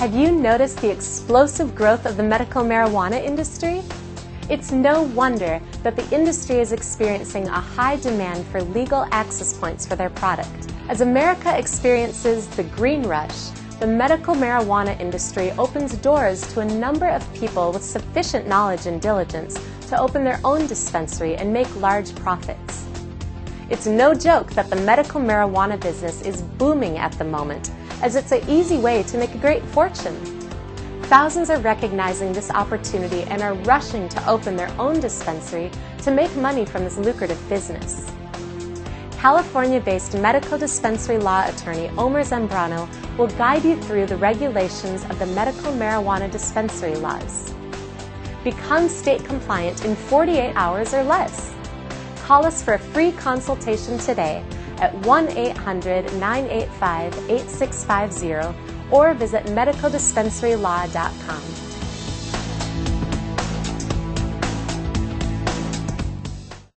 Have you noticed the explosive growth of the medical marijuana industry? It's no wonder that the industry is experiencing a high demand for legal access points for their product. As America experiences the green rush, the medical marijuana industry opens doors to a number of people with sufficient knowledge and diligence to open their own dispensary and make large profits. It's no joke that the medical marijuana business is booming at the moment, as it's an easy way to make a great fortune. Thousands are recognizing this opportunity and are rushing to open their own dispensary to make money from this lucrative business. California-based medical dispensary law attorney Omar Zambrano will guide you through the regulations of the medical marijuana dispensary laws. Become state compliant in 48 hours or less. Call us for a free consultation today at 1-800-985-8650 or visit MedicalDispensaryLaw.com.